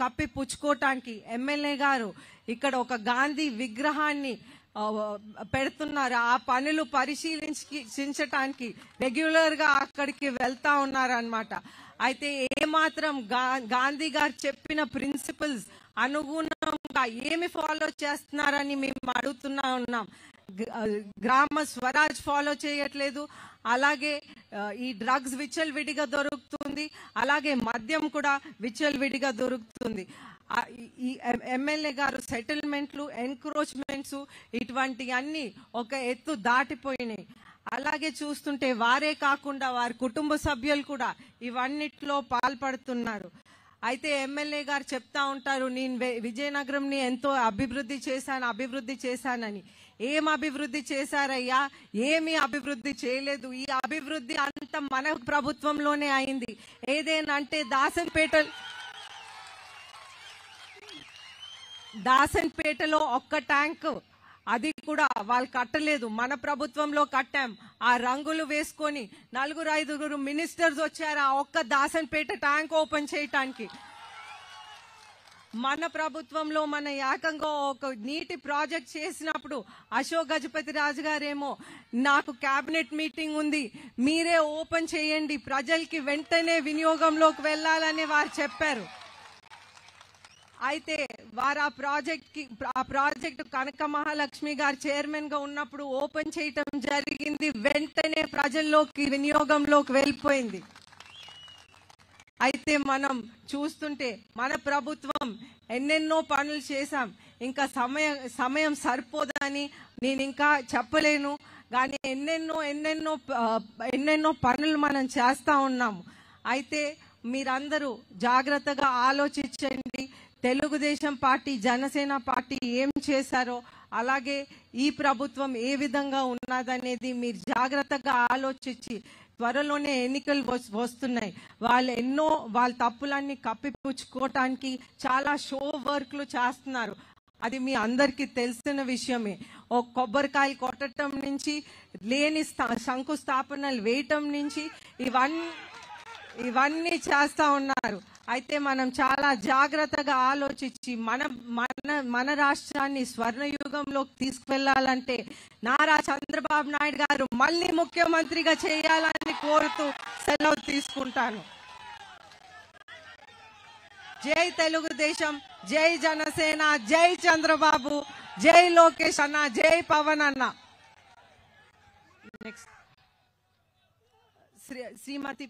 కప్పిపుచ్చుకోవటానికి MLA గారు ఇక్కడ ఒక గాంధీ విగ్రహాన్ని పెడుతున్నారు. ఆ పనులు పరిశీలించడానికి రెగ్యులర్ గా అక్కడికి వెళ్తా ఉన్నారన్నమాట. అయితే ఏమాత్రం గాంధీ గారు చెప్పిన ప్రిన్సిపల్స్ అనుగుణంగా ఏమి ఫాలో చేస్తున్నారని మేము అడుగుతున్నా ఉన్నాం. గ్రామ స్వరాజ్ ఫాలో చేయట్లేదు, అలాగే ఈ డ్రగ్స్ విచ్చలవిడిగా దొరుకుతుంది, అలాగే మద్యం కూడా విచ్చలవిడిగా దొరుకుతుంది. ఈ ఎమ్మెల్యే గారు సెటిల్మెంట్లు, ఎన్క్రోచ్మెంట్స్ ఇటువంటి అన్ని ఒక ఎత్తు దాటిపోయినాయి. అలాగే చూస్తుంటే వారే కాకుండా వారి కుటుంబ సభ్యులు కూడా ఇవన్నిట్లో పాల్పడుతున్నారు. అయితే ఎమ్మెల్యే గారు చెప్తా ఉంటారు, నేను విజయనగరంని ఎంతో అభివృద్ధి చేశాను అభివృద్ధి చేశానని. ఏం అభివృద్ధి చేశారయ్యా? ఏమీ అభివృద్ధి చేయలేదు. ఈ అభివృద్ధి అంతా మన ప్రభుత్వంలోనే అయింది. ఏదేనంటే దాసన్పేటలో ఒక్క ట్యాంకు, అది కూడా వాళ్ళు కట్టలేదు, మన ప్రభుత్వంలో కట్టాం. ఆ రంగులు వేసుకొని నలుగురు ఐదుగురు మినిస్టర్స్ వచ్చారు ఆ ఒక్క దాసన్పేట ట్యాంక్ ఓపెన్ చేయటానికి. మన ప్రభుత్వంలో మన ఏకంగా ఒక నీటి ప్రాజెక్ట్ చేసినప్పుడు అశోక్ గజపతి రాజు గారేమో నాకు క్యాబినెట్ మీటింగ్ ఉంది, మీరే ఓపెన్ చేయండి, ప్రజలకి వెంటనే వినియోగంలోకి వెళ్లాలని వారు చెప్పారు. అయితే వారు ఆ ప్రాజెక్టు కనక మహాలక్ష్మి గారు చైర్మన్ గా ఉన్నప్పుడు ఓపెన్ చేయటం జరిగింది, వెంటనే ప్రజల్లోకి వినియోగంలోకి వెళ్ళిపోయింది. అయితే మనం చూస్తుంటే మన ప్రభుత్వం ఎన్నెన్నో పనులు చేశాం, ఇంకా సమయం సరిపోదని నేను ఇంకా చెప్పలేను, కానీ ఎన్నెన్నో ఎన్నెన్నో ఎన్నెన్నో పనులు మనం చేస్తా ఉన్నాము. అయితే మీరందరూ జాగ్రత్తగా ఆలోచించండి, తెలుగుదేశం పార్టీ జనసేన పార్టీ ఏం చేశారో అలాగే ఈ ప్రభుత్వం ఏ విధంగా ఉన్నదనేది మీరు జాగ్రత్తగా ఆలోచించి, త్వరలోనే ఎన్నికలు వస్తున్నాయి, వాళ్ళ తప్పులన్నీ కప్పిపుచ్చుకోవటానికి చాలా షో వర్క్లు చేస్తున్నారు, అది మీ అందరికీ తెలిసిన విషయమే. ఓ కొబ్బరికాయలు కొట్టడం నుంచి, లేని శంకుస్థాపనలు వేయటం నుంచి ఇవన్నీ చేస్తా ఉన్నారు. అయితే మనం చాలా జాగ్రత్తగా ఆలోచించి మన రాష్ట్రాన్ని స్వర్ణయుగంలోకి తీసుకువెళ్లాలంటే నారా చంద్రబాబు నాయుడు గారు మళ్ళీ ముఖ్యమంత్రిగా చేయాలని కోరుతూ సెలవు తీసుకుంటాను. జై తెలుగుదేశం, జై జనసేన, జై చంద్రబాబు, జై లోకేష్ అన్న, జై పవన్ అన్న. Next Shrimati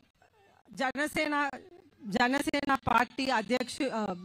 Janasena party అధ్యక్షు